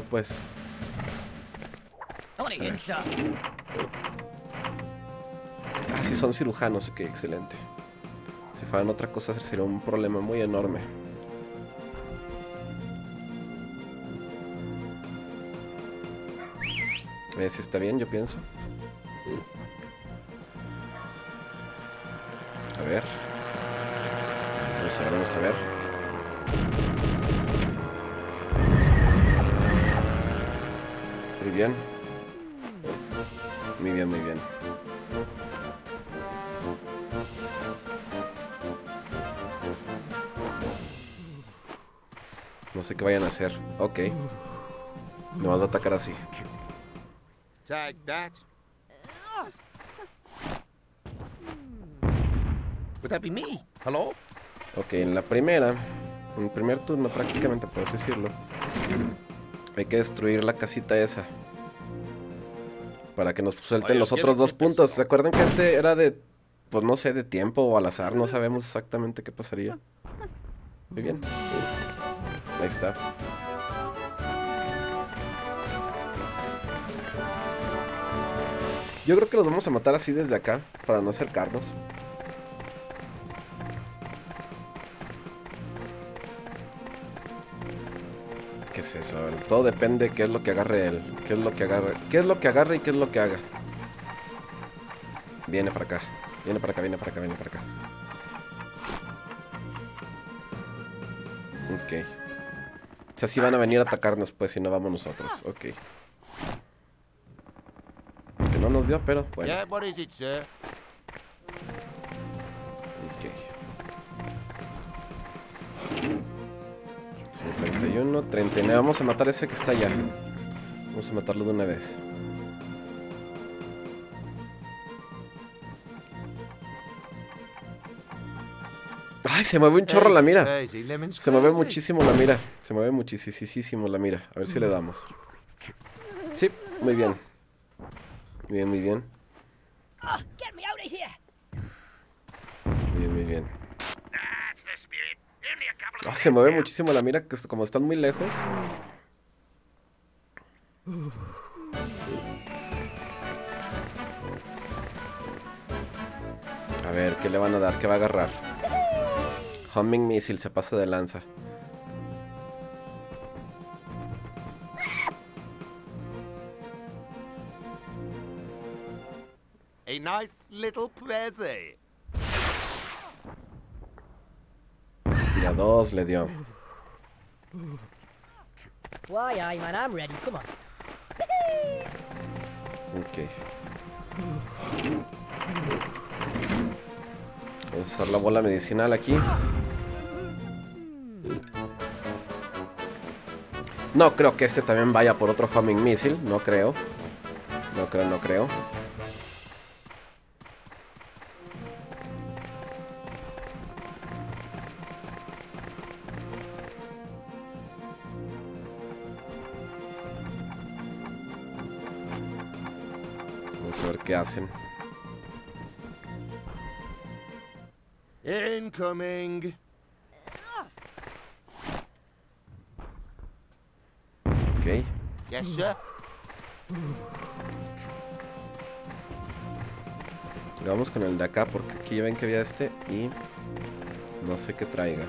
pues. Ah, sí, son cirujanos, que excelente. Si fueran otra cosa sería un problema muy enorme. Si está bien, yo pienso. A ver. Vamos a ver. Muy bien. Muy bien. No sé qué vayan a hacer. Ok. Me van a atacar así. Take that. Would that be me? Hello? Ok, en el primer turno prácticamente, por así decirlo, hay que destruir la casita esa para que nos suelten los otros dos puntos. ¿Se acuerdan que este era de, pues no sé, de tiempo o al azar? No sabemos exactamente qué pasaría. Muy bien. Ahí está. Yo creo que los vamos a matar así desde acá, para no acercarnos. ¿Qué es eso? Todo depende de qué es lo que agarre él. Qué es lo que agarre y qué es lo que haga. Viene para acá. Ok. O sea, sí van a venir a atacarnos, pues, si no vamos nosotros. Ok. No nos dio, pero bueno. Ok. 51, 39. Vamos a matar ese que está allá. Vamos a matarlo de una vez. ¡Ay! Se mueve un chorro la mira. Se mueve muchísimo la mira. A ver si le damos. Sí, muy bien. Muy bien. Oh, se mueve muchísimo la mira, que como están muy lejos. A ver, ¿qué le van a dar? ¿Qué va a agarrar? Homing Missile, se pasa de lanza. A nice little present. Ya dos le dio. Why, I'm ready. Come on. Ok. Vamos a usar la bola medicinal aquí. No creo que este también vaya por otro homing missile. No creo. A ver qué hacen. Incoming. Ok. Yes, sir. Vamos con el de acá porque aquí ya ven que había este y no sé qué traiga.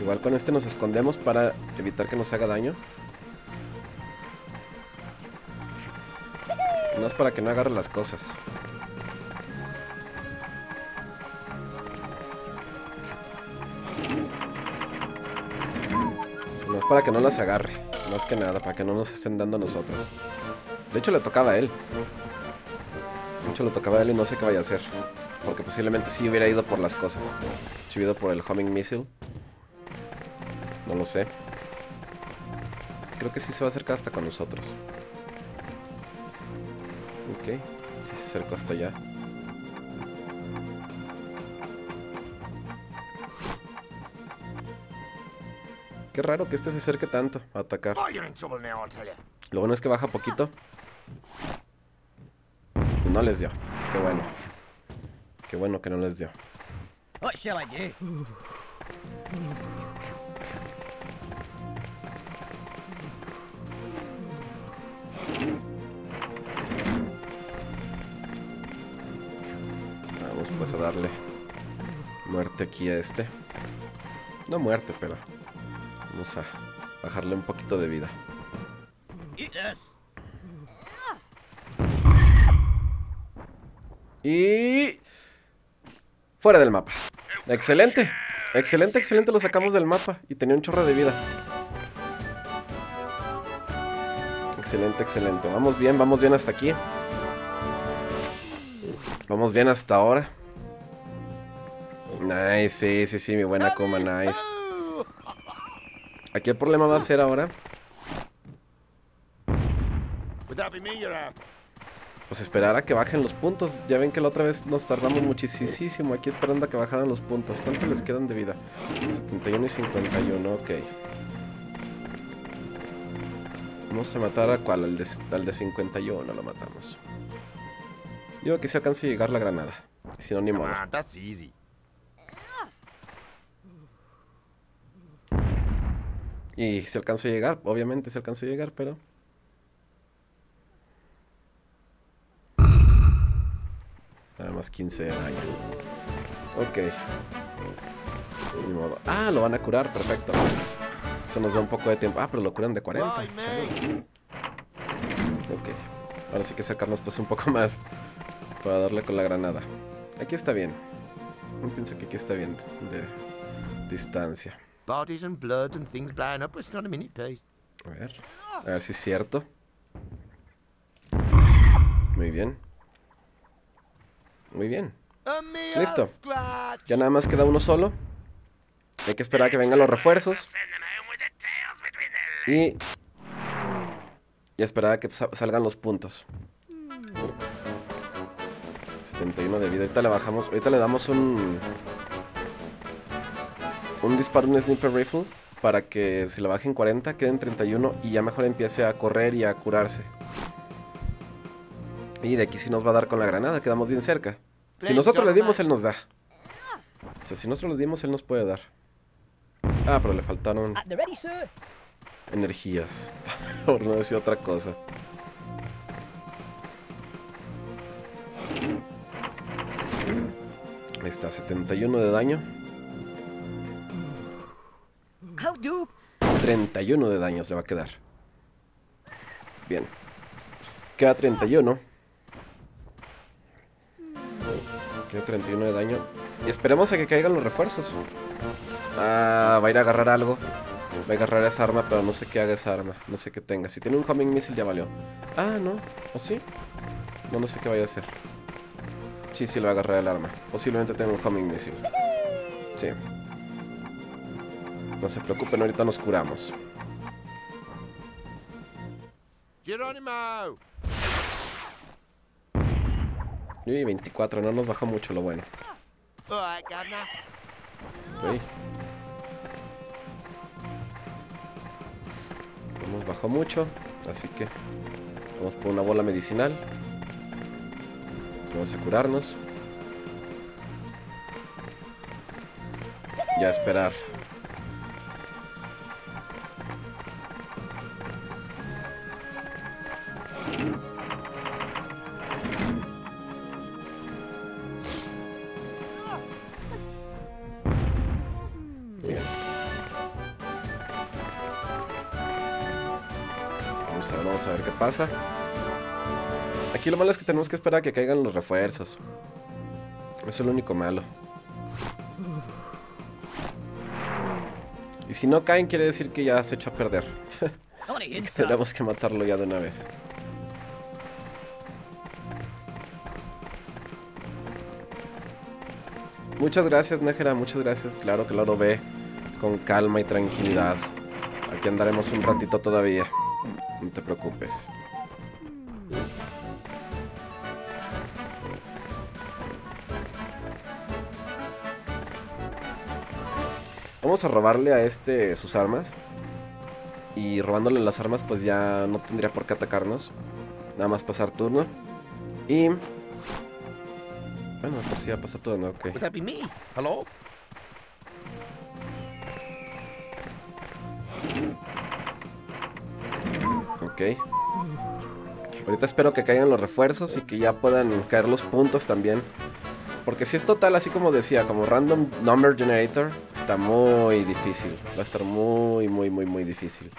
Igual con este nos escondemos para evitar que nos haga daño. No es para que no agarre las cosas. No es para que no las agarre. Más que nada, para que no nos estén dando a nosotros. De hecho, le tocaba a él. Y no sé qué vaya a hacer. Porque posiblemente sí hubiera ido por las cosas. Si hubiera ido por el homing missile. No lo sé. Creo que sí se va a acercar hasta con nosotros. Ok, sí se acercó hasta allá. Qué raro que este se acerque tanto a atacar. Lo bueno es que baja poquito. No les dio, qué bueno. Qué bueno que no les dio. pues a darle muerte aquí a este. No muerte, pero vamos a bajarle un poquito de vida. Y... fuera del mapa. Excelente. Excelente, excelente. Lo sacamos del mapa y tenía un chorro de vida. Excelente, excelente. Vamos bien hasta aquí. Vamos bien hasta ahora. Nice, sí, sí, sí, mi buena coma, nice. Aquí el problema va a ser ahora. Pues esperar a que bajen los puntos. Ya ven que la otra vez nos tardamos muchísimo aquí esperando a que bajaran los puntos. ¿Cuánto les quedan de vida? 71 y 51, ok. Vamos a matar a cuál, al de 51 lo matamos. Yo que se alcance a llegar la granada. Si no, ni modo. Y se alcanza a llegar, obviamente se alcanza a llegar, pero... nada más 15 de daño. Ok. Ni modo. Ah, lo van a curar, perfecto. Eso nos da un poco de tiempo. Ah, pero lo curan de 40. Ok. Ahora sí que sacarnos pues un poco más para darle con la granada. Aquí está bien. Yo pienso que aquí está bien de distancia. A ver. A ver si es cierto. Muy bien. Muy bien. Listo. Ya nada más queda uno solo. Hay que esperar a que vengan los refuerzos. Y esperar a que salgan los puntos. 71 de vida. Ahorita le bajamos. Ahorita le damos un disparo, un sniper rifle, para que si la bajen 40, queden 31 y ya mejor empiece a correr y a curarse. Y de aquí sí nos va a dar con la granada, quedamos bien cerca. Si nosotros le dimos, él nos da. O sea, si nosotros le dimos, él nos puede dar. Ah, pero le faltaron energías, por no decir otra cosa. Ahí está, 71 de daño. 31 de daños le va a quedar. Bien. Queda 31. Queda 31 de daño. Y esperemos a que caigan los refuerzos. Ah, va a ir a agarrar algo. Va a agarrar esa arma, pero no sé qué haga esa arma. No sé qué tenga. Si tiene un homing missile ya valió. Ah, no. ¿O sí? No, no sé qué vaya a hacer. Sí, sí, le va a agarrar el arma. Posiblemente tenga un homing missile. Sí. No se preocupen, ahorita nos curamos. Jerónimo. Uy, 24, no nos bajó mucho, lo bueno. Uy. No nos bajó mucho, así que vamos por una bola medicinal. Vamos a curarnos. Y a esperar. Vamos a ver qué pasa. Aquí lo malo es que tenemos que esperar a que caigan los refuerzos. Eso es lo único malo. Y si no caen, quiere decir que ya se echó a perder. Que tenemos que matarlo ya de una vez. Muchas gracias, Najera, muchas gracias. Claro que lo ve con calma y tranquilidad. Aquí andaremos un ratito todavía. No te preocupes. Vamos a robarle a este sus armas. Y robándole las armas pues ya no tendría por qué atacarnos. Nada más pasar turno. Y... bueno, pues sí va a pasar turno, ok. ¿Hello? Ok. Ahorita espero que caigan los refuerzos y que ya puedan caer los puntos también. Porque si es total, así como decía, como Random Number Generator, está muy difícil. Va a estar muy difícil.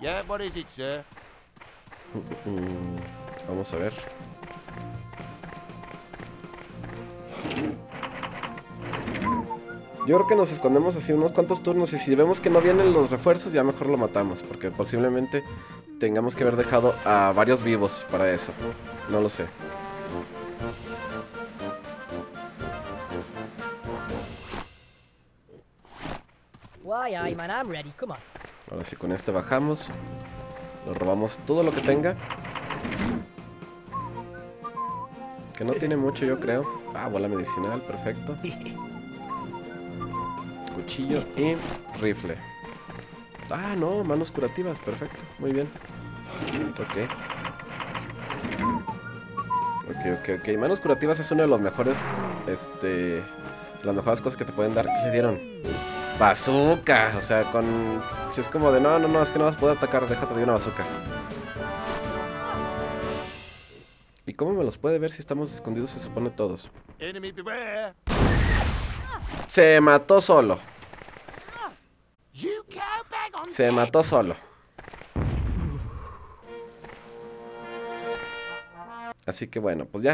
Yeah, what is it, sir? Vamos a ver. Yo creo que nos escondemos así unos cuantos turnos y si vemos que no vienen los refuerzos ya mejor lo matamos, porque posiblemente tengamos que haber dejado a varios vivos para eso. No lo sé. Ahora sí, con este bajamos. Lo robamos todo lo que tenga. Que no tiene mucho, yo creo. Ah, bola medicinal, perfecto. Cuchillo y rifle. Ah, no, manos curativas, perfecto, muy bien. Ok. Ok, manos curativas es uno de los mejores, las mejores cosas que te pueden dar. ¿Qué le dieron? Bazooka, o sea, con... Si es como de, no, es que no vas a poder atacar, déjate de una bazooka. ¿Y cómo me los puede ver si estamos escondidos, se supone, todos? Se mató solo. Se mató solo. Así que bueno, pues ya.